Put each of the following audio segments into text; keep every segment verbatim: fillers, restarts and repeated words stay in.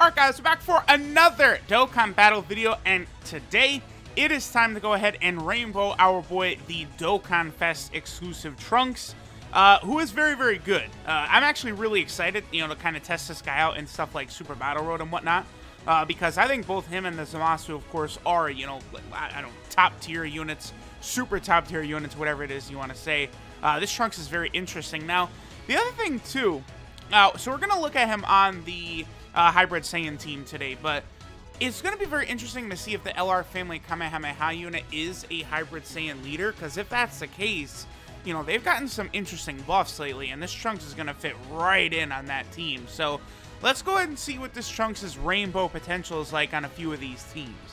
Alright guys, we're back for another Dokkan Battle video, and today it is time to go ahead and rainbow our boy, the Dokkan Fest exclusive Trunks, uh, who is very, very good. Uh, I'm actually really excited, you know, to kind of test this guy out in stuff like Super Battle Road and whatnot, uh, because I think both him and the Zamasu, of course, are, you know, I don't know, top tier units, super top tier units, whatever it is you want to say. Uh, this Trunks is very interesting. Now, the other thing too, uh, so we're going to look at him on the Uh, hybrid Saiyan team today, but it's going to be very interesting to see if the L R family Kamehameha unit is a hybrid Saiyan leader, because if that's the case, you know, they've gotten some interesting buffs lately, and this Trunks is going to fit right in on that team. So let's go ahead and see what this Trunks' rainbow potential is like on a few of these teams.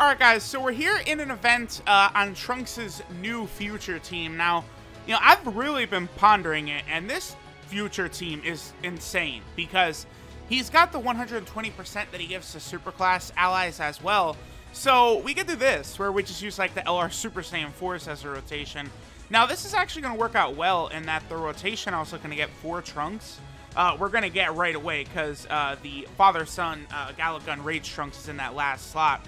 Alright guys, so we're here in an event uh, on Trunks' new future team. Now, you know, I've really been pondering it, and this future team is insane, because he's got the one hundred twenty percent that he gives to Superclass allies as well. So we could do this, where we just use like the L R Super Saiyan Force as a rotation. Now this is actually going to work out well in that the rotation also going to get four Trunks. Uh, we're going to get right away because uh, the father-son uh, Gallop Gun Rage Trunks is in that last slot.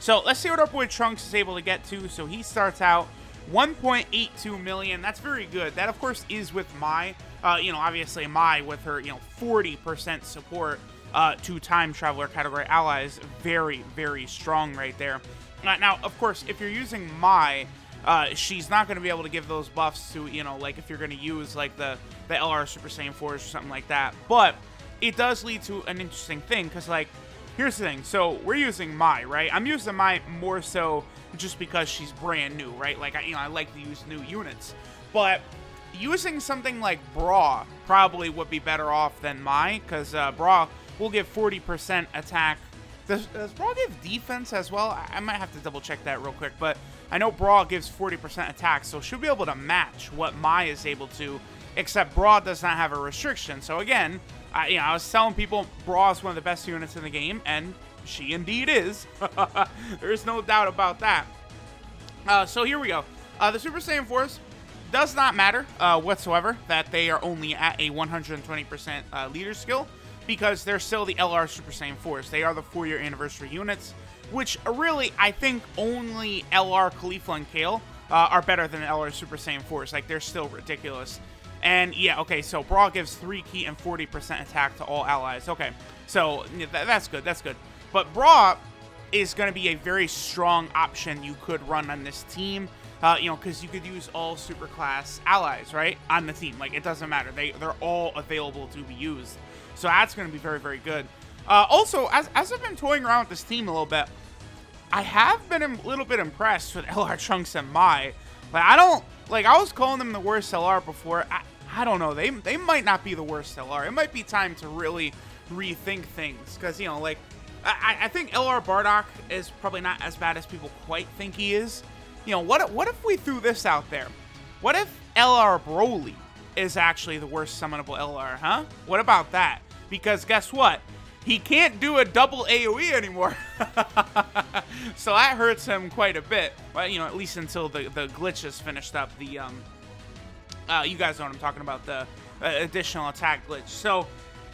So let's see what our boy Trunks is able to get to. So he starts out one point eight two million. That's very good. That of course is with Mai. Uh, you know, obviously Mai with her, you know, forty percent support uh, to Time Traveler category allies. Very, very strong right there. Uh, now, of course, if you're using Mai, uh, she's not going to be able to give those buffs to, you know, like if you're going to use like the, the L R Super Saiyan Force or something like that. But it does lead to an interesting thing, because like, here's the thing. So we're using Mai, right? I'm using Mai more so just because she's brand new, right? Like, I, you know, I like to use new units, but using something like Bra probably would be better off than Mai, because uh, Bra will give forty percent attack. Does, does Bra give defense as well? I, I might have to double check that real quick, but I know Bra gives forty percent attack, so she'll be able to match what Mai is able to, except Bra does not have a restriction. So again, I, you know, I was telling people Bra is one of the best units in the game, and she indeed is. There is no doubt about that. Uh, so here we go. Uh, the Super Saiyan Force does not matter uh, whatsoever that they are only at a one hundred twenty percent uh, leader skill, because they're still the L R Super Saiyan Force. They are the four-year anniversary units, which really I think only L R Caulifla and Kale uh, are better than L R Super Saiyan Force. Like, they're still ridiculous. And yeah, okay, so Bra gives three key and forty percent attack to all allies. Okay, so th that's good, that's good. But Bra is going to be a very strong option you could run on this team. Uh, you know, because you could use all Superclass allies, right, on the team. Like, it doesn't matter. They, they're all available to be used. So that's going to be very, very good. Uh, also, as, as I've been toying around with this team a little bit, I have been a little bit impressed with L R Trunks and Mai. Like, I don't, like, I was calling them the worst L R before. I, I don't know. They, they might not be the worst L R. It might be time to really rethink things. Because, you know, like, I, I think L R Bardock is probably not as bad as people quite think he is. You know, what, what if we threw this out there? What if L R Broly is actually the worst summonable L R, huh? What about that? Because guess what? He can't do a double AoE anymore. So that hurts him quite a bit. Well, you know, at least until the, the glitch is finished up. The, um, uh, you guys know what I'm talking about, the uh, additional attack glitch. So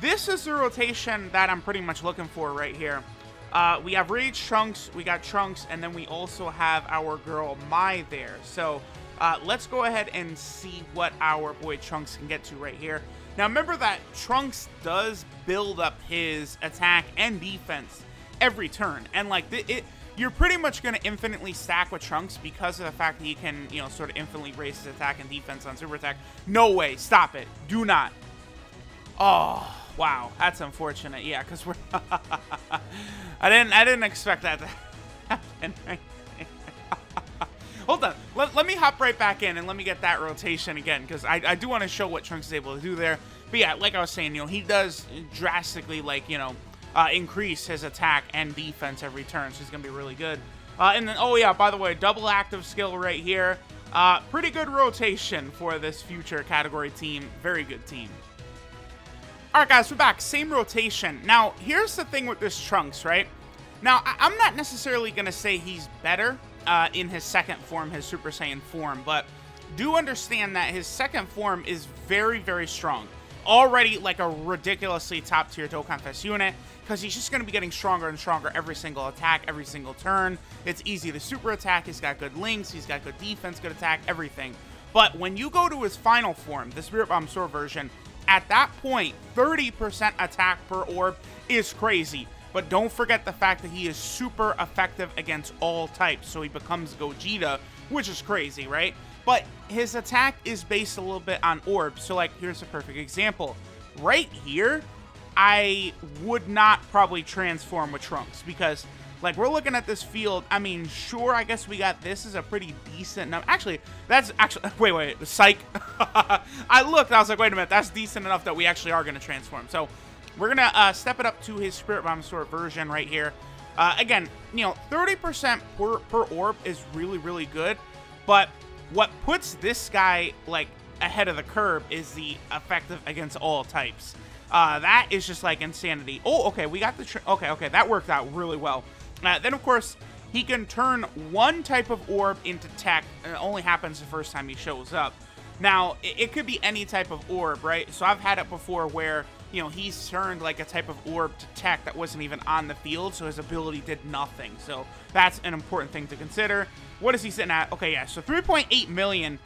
this is the rotation that I'm pretty much looking for right here. Uh, we have Rage Trunks, we got Trunks, and then we also have our girl Mai there. So uh, let's go ahead and see what our boy Trunks can get to right here. Now remember that Trunks does build up his attack and defense every turn. And like, it, you're pretty much going to infinitely stack with Trunks because of the fact that he can, you know, sort of infinitely raise his attack and defense on Super Attack. No way, stop it, do not. Oh, wow, that's unfortunate. Yeah, because we're... I didn't I didn't expect that to happen. Hold on. Let, let me hop right back in and let me get that rotation again, because I, I do want to show what Trunks is able to do there. But yeah, like I was saying, you know, he does drastically, like, you know, uh, increase his attack and defense every turn, so he's going to be really good. Uh, and then, oh yeah, by the way, double active skill right here. Uh, pretty good rotation for this future category team. Very good team. Alright guys, we're back. Same rotation. Now, here's the thing with this Trunks, right? Now, I I'm not necessarily going to say he's better uh, in his second form, his Super Saiyan form, but do understand that his second form is very, very strong. already like a ridiculously top tier Dokkan Fest unit, because he's just going to be getting stronger and stronger every single attack, every single turn. It's easy to super attack. He's got good links. He's got good defense, good attack, everything. But when you go to his final form, the Spirit Bomb Sword version, at that point, thirty percent attack per orb is crazy. But don't forget the fact that he is super effective against all types. So he becomes Gogeta, which is crazy, right? But his attack is based a little bit on orbs. So, like, here's a perfect example. Right here, I would not probably transform with Trunks because, like, we're looking at this field. I mean, sure, I guess we got this is a pretty decent number. Actually, that's actually... Wait, wait, psych. I looked, I was like, wait a minute. That's decent enough that we actually are going to transform. So we're going to uh, step it up to his Spirit Bomb Sword version right here. Uh, again, you know, thirty percent per, per orb is really, really good. But what puts this guy, like, ahead of the curve is the effective against all types. Uh, that is just, like, insanity. Oh, okay, we got the... Tr okay, okay, that worked out really well. Uh, then, of course, he can turn one type of orb into tech, and it only happens the first time he shows up. Now, it, it could be any type of orb, right? So I've had it before where, you know, he's turned, like, a type of orb to tech that wasn't even on the field, so his ability did nothing. So that's an important thing to consider. What is he sitting at? Okay, yeah, so three point eight million.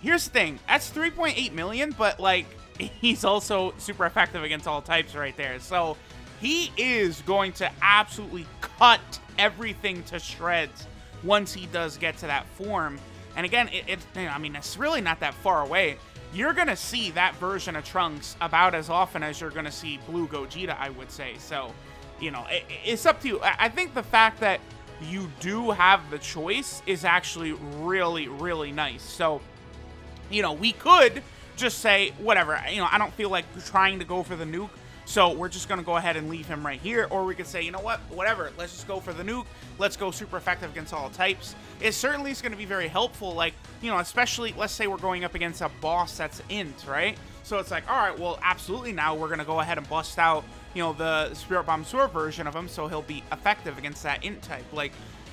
Here's the thing. That's three point eight million, but, like, he's also super effective against all types right there. So he is going to absolutely cut everything to shreds once he does get to that form. And again, it, it, I mean, it's really not that far away. You're going to see that version of Trunks about as often as you're going to see Blue Gogeta, I would say. So, you know, it, it's up to you. I think the fact that you do have the choice is actually really, really nice. So, you know, we could just say, whatever, you know, I don't feel like trying to go for the nuke, so we're just going to go ahead and leave him right here. Or we could say, you know what, whatever, let's just go for the nuke. Let's go super effective against all types. It certainly is going to be very helpful, like, you know, especially, let's say we're going up against a boss that's int, right? So it's like, all right, well, absolutely now we're going to go ahead and bust out, you know, the Spirit Bomb Sword version of him, so he'll be effective against that int type. Like,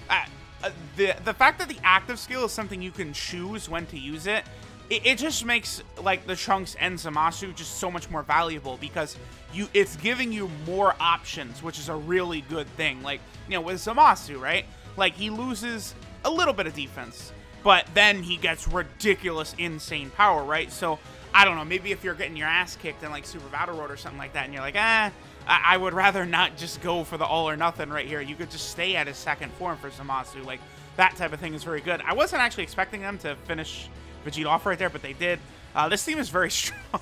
uh, uh, the, the fact that the active skill is something you can choose when to use it, It, it just makes, like, the Trunks and Zamasu just so much more valuable because you it's giving you more options, which is a really good thing. Like, you know, with Zamasu, right? Like, he loses a little bit of defense, but then he gets ridiculous, insane power, right? So, I don't know, maybe if you're getting your ass kicked in, like, Super Battle Road or something like that, and you're like, eh, I, I would rather not just go for the all or nothing right here. You could just stay at his second form for Zamasu. Like, that type of thing is very good. I wasn't actually expecting them to finish Vegito off right there, but they did. Uh, this team is very strong.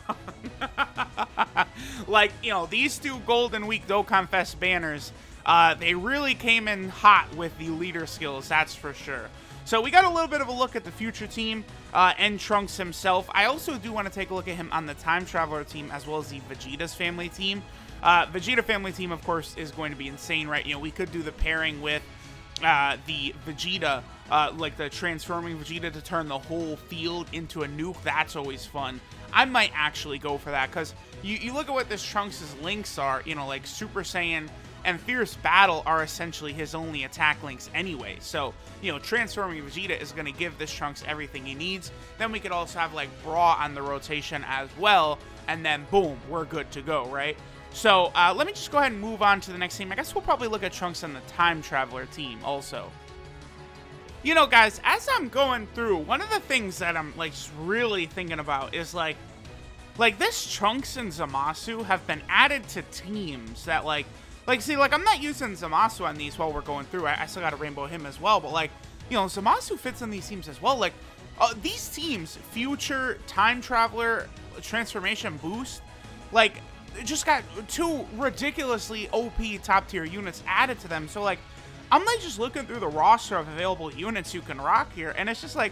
Like, you know, these two Golden Week Dokkan Fest banners, uh, they really came in hot with the leader skills, that's for sure. So we got a little bit of a look at the future team uh, and Trunks himself. I also do want to take a look at him on the Time Traveler team as well as the Vegeta's family team. Uh, Vegeta family team, of course, is going to be insane, right? You know, we could do the pairing with uh, the Vegeta, Uh, like the transforming Vegeta to turn the whole field into a nuke. That's always fun. I might actually go for that because you, you look at what this Trunks' links are, you know, like Super Saiyan and Fierce Battle are essentially his only attack links anyway. So, you know, transforming Vegeta is going to give this Trunks everything he needs. Then we could also have like Bra on the rotation as well. And then boom, we're good to go, right? So uh, let me just go ahead and move on to the next team. I guess we'll probably look at Trunks on the Time Traveler team also. You know, guys, as I'm going through, one of the things that I'm, like, really thinking about is, like, like, this Trunks and Zamasu have been added to teams that, like, like, see, like, I'm not using Zamasu on these while we're going through. I, I still got to rainbow him as well, but, like, you know, Zamasu fits in these teams as well. Like, uh, these teams, Future, Time Traveler, Transformation Boost, like, just got two ridiculously O P top-tier units added to them, so, like, I'm like just looking through the roster of available units you can rock here, and it's just like,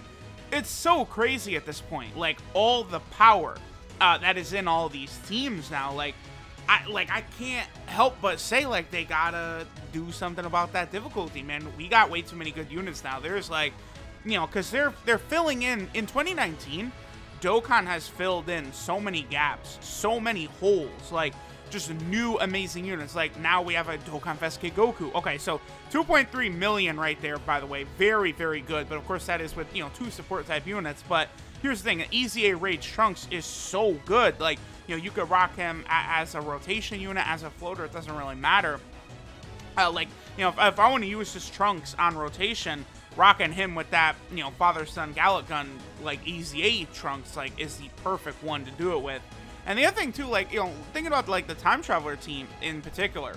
it's so crazy at this point. Like, all the power uh, that is in all these teams now, like, I like I can't help but say, like, they gotta do something about that difficulty, man. We got way too many good units now. There's like, you know, because they're they're filling in in twenty nineteen. Dokkan has filled in so many gaps, so many holes, like. Just new amazing units. Like, now we have a Dokkan Fest Kid Goku. Okay, so two point three million right there, by the way. Very, very good. But, of course, that is with, you know, two support-type units. But here's the thing. Easy A Rage Trunks is so good. Like, you know, you could rock him as a rotation unit, as a floater. It doesn't really matter. Uh, like, you know, if, if I want to use his Trunks on rotation, rocking him with that, you know, father-son Gallic gun, like, Easy A Trunks, like, is the perfect one to do it with. And the other thing, too, like, you know, thinking about, like, the Time Traveler team in particular,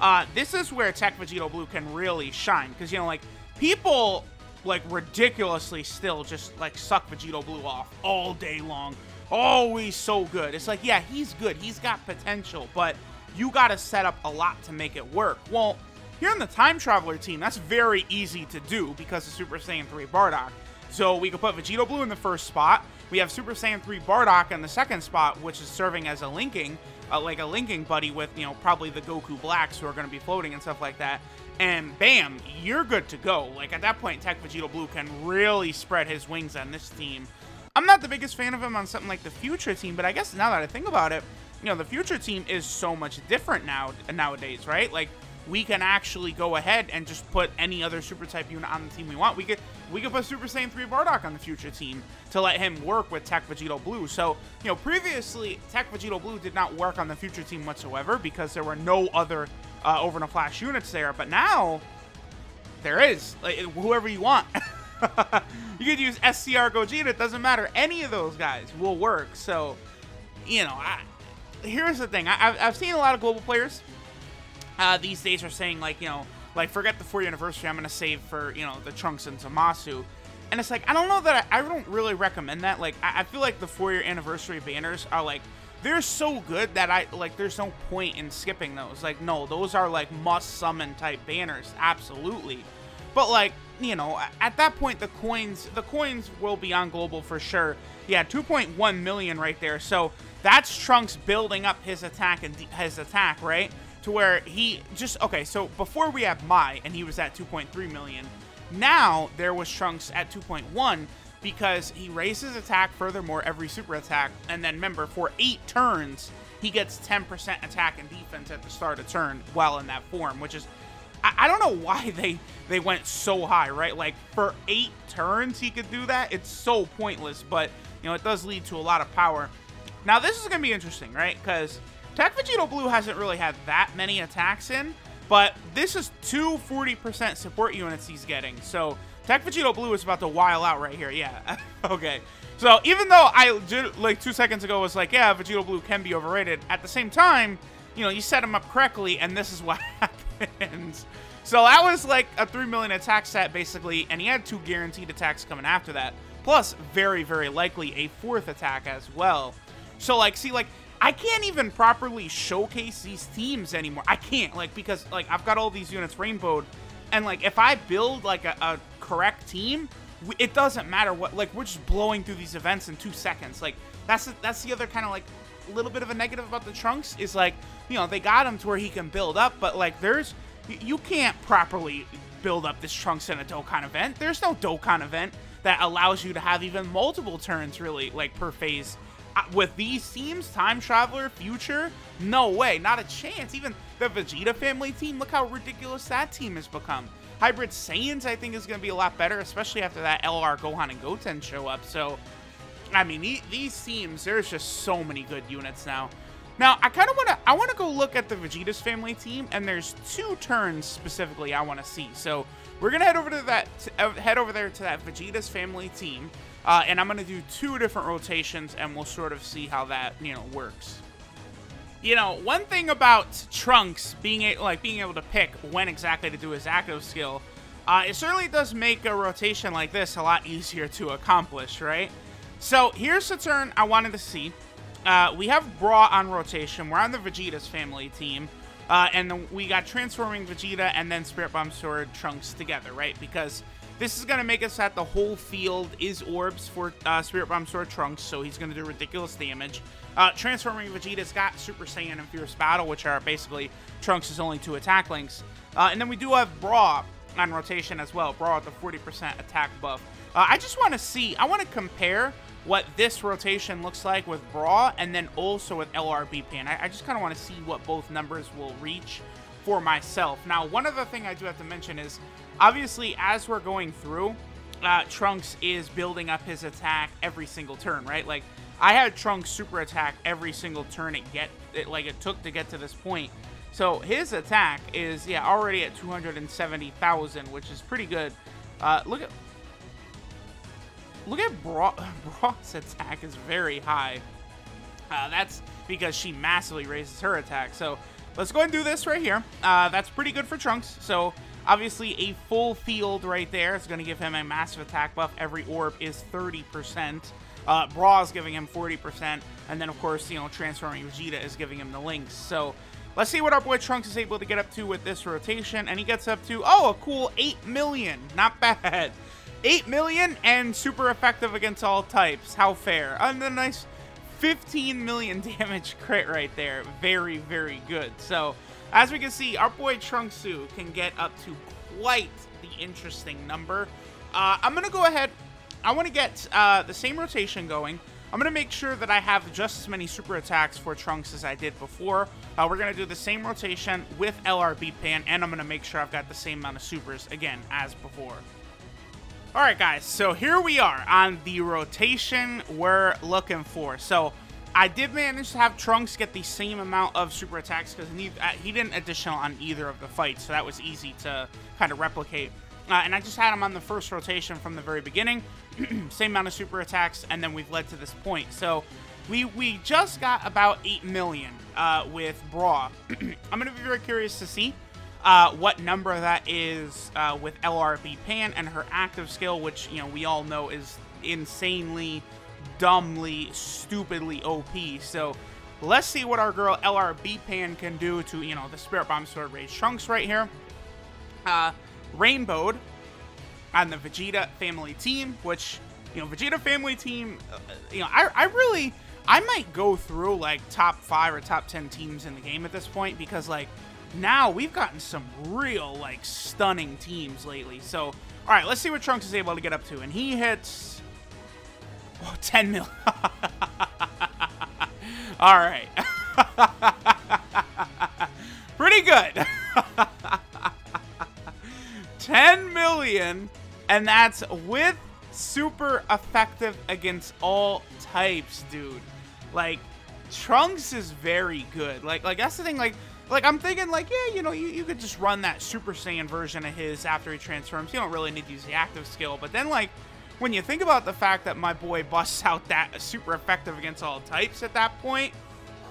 uh, this is where Tech Vegito Blue can really shine. Because, you know, like, people, like, ridiculously still just, like, suck Vegito Blue off all day long. Always so good. It's like, yeah, he's good. He's got potential, but you got to set up a lot to make it work. Well, here in the Time Traveler team, that's very easy to do because of Super Saiyan three Bardock. So we could put Vegito Blue in the first spot. We have Super Saiyan three Bardock in the second spot, which is serving as a linking, uh, like a linking buddy with, you know, probably the Goku Blacks who are going to be floating and stuff like that. And bam, you're good to go. Like, at that point, Tech Vegito Blue can really spread his wings on this team. I'm not the biggest fan of him on something like the Future team, but I guess now that I think about it, you know, the Future team is so much different now nowadays, right? Like, we can actually go ahead and just put any other super type unit on the team we want. We could we could put Super Saiyan three Bardock on the Future team to let him work with Tech Vegito Blue. So, you know, previously Tech Vegito Blue did not work on the Future team whatsoever because there were no other uh, over and a flash units there. But now there is, like, whoever you want. You could use S C R Gogeta. It doesn't matter. Any of those guys will work. So, you know, I, here's the thing. I, I've, I've seen a lot of global players Uh, these days are saying, like, you know, like, forget the four anniversary, I'm going to save for, you know, the Trunks and Zamasu. And it's like, I don't know that I, I don't really recommend that. Like, I, I feel like the four-year anniversary banners are, like, they're so good that I, like, there's no point in skipping those. Like, no, those are, like, must-summon type banners, absolutely. But, like, you know, at that point, the coins, the coins will be on global for sure. Yeah, two point one million right there. So that's Trunks building up his attack and his attack, right? To where he just, okay, so before we had Mai, and he was at two point three million. Now, there was Trunks at two point one, because he raises attack furthermore every super attack, and then remember, for eight turns, he gets ten percent attack and defense at the start of turn while in that form, which is, I, I don't know why they, they went so high, right? Like, for eight turns he could do that? It's so pointless, but, you know, it does lead to a lot of power. Now, this is going to be interesting, right? Because Tech Vegito Blue hasn't really had that many attacks in, but this is two forty percent support units he's getting. So Tech Vegito Blue is about to wild out right here. Yeah. Okay. So even though I, like, two seconds ago was like, yeah, Vegito Blue can be overrated, at the same time, you know, you set him up correctly, and this is what happens. So that was like a three million attack set, basically, and he had two guaranteed attacks coming after that, plus very, very likely a fourth attack as well. So, like, see, like, I can't even properly showcase these teams anymore. I can't, like, because, like, I've got all these units rainbowed, and, like, if I build, like, a, a correct team, it doesn't matter what, like, we're just blowing through these events in two seconds. Like, that's, that's the other kind of, like, little bit of a negative about the Trunks is, like, you know, they got him to where he can build up, but, like, there's, you can't properly build up this Trunks in a Dokkan event. There's no Dokkan event that allows you to have even multiple turns, really, like, per phase. With these teams, Time Traveler, Future, no way, not a chance. Even the Vegeta family team, look how ridiculous that team has become. Hybrid Saiyans, I think, is going to be a lot better, especially after that L R Gohan and Goten show up. So, I mean, these teams, there's just so many good units now. Now, I kind of want to, I want to go look at the Vegeta's family team, and there's two turns specifically I want to see. So, we're going to head over to that, head over there to that Vegeta's family team. Uh, and I'm going to do two different rotations, and we'll sort of see how that, you know, works. You know, one thing about Trunks being a, like being able to pick when exactly to do his active skill, uh, it certainly does make a rotation like this a lot easier to accomplish, right? So here's the turn I wanted to see. Uh, we have Bra on rotation. We're on the Vegeta's family team, uh, and the, we got Transforming Vegeta and then Spirit Bomb Sword Trunks together, right? Because this is going to make us that the whole field is orbs for uh, Spirit Bomb Sword Trunks, so he's going to do ridiculous damage. Uh, Transforming Vegeta's got Super Saiyan and Fierce Battle, which are basically Trunks' only two attack links. Uh, and then we do have Bra on rotation as well. Bra with the forty percent attack buff. Uh, I just want to see, I want to compare what this rotation looks like with Bra and then also with L R B Pan. I, I just kind of want to see what both numbers will reach for myself. Now, one other thing I do have to mention is, obviously, as we're going through, uh, Trunks is building up his attack every single turn, right? Like, I had Trunks super attack every single turn it get it like it took to get to this point. So his attack is, yeah, already at two hundred seventy thousand, which is pretty good. Uh, look at look at Bra. Bra's attack is very high. Uh, that's because she massively raises her attack. So let's go and do this right here. Uh, that's pretty good for Trunks. So obviously a full field right there is going to give him a massive attack buff. Every orb is thirty percent. Uh, Bra's giving him forty percent. And then, of course, you know, transforming Vegeta is giving him the links. So let's see what our boy Trunks is able to get up to with this rotation. And he gets up to, oh, a cool eight million. Not bad. eight million and super effective against all types. How fair. And a nice fifteen million damage crit right there. Very, very good. So, as we can see, our boy Trunksu can get up to quite the interesting number. Uh, I'm going to go ahead. I want to get uh, the same rotation going. I'm going to make sure that I have just as many super attacks for Trunks as I did before. Uh, we're going to do the same rotation with L R B Pan, and I'm going to make sure I've got the same amount of supers, again, as before. Alright, guys, so here we are on the rotation we're looking for. So, I did manage to have Trunks get the same amount of super attacks because he, uh, he didn't additional on either of the fights, so that was easy to kind of replicate. Uh, and I just had him on the first rotation from the very beginning. Same amount of super attacks, and then we've led to this point. So we we just got about eight million uh, with Bra. I'm going to be very curious to see uh, what number that is uh, with L R B Pan and her active skill, which, you know, we all know is insanely, dumbly, stupidly O P. So let's see what our girl L R B Pan can do to, you know, the Spirit Bomb Sword Rage Trunks right here. Uh... Rainbowed on the Vegeta family team, which, you know, Vegeta family team, uh, you know, I, I really, I might go through, like, top five or top ten teams in the game at this point, because, like, now we've gotten some real, like, stunning teams lately. So, all right, let's see what Trunks is able to get up to, and he hits, oh, ten mil. All right. Pretty good. ten million, and that's with super effective against all types, dude. Like, Trunks is very good. Like, like that's the thing. Like, like I'm thinking, like, yeah, you know, you, you could just run that Super Saiyan version of his after he transforms. You don't really need to use the active skill. But then, like, when you think about the fact that my boy busts out that super effective against all types at that point,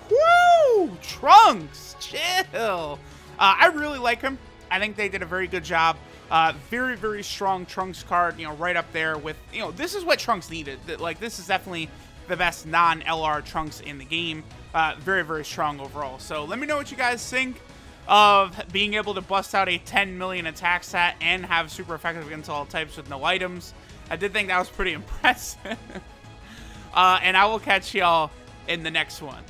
woo! Trunks, chill. Uh, I really like him. I think they did a very good job. Uh, very, very strong Trunks card, you know, right up there with, you know, this is what Trunks needed. Like, this is definitely the best non-L R Trunks in the game. Uh, very, very strong overall. So, let me know what you guys think of being able to bust out a ten million attack stat and have super effective against all types with no items. I did think that was pretty impressive. uh, and I will catch y'all in the next one.